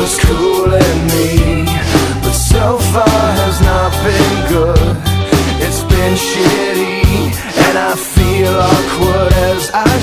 was cool in me, but so far has not been good. It's been shitty, and I feel awkward as I should.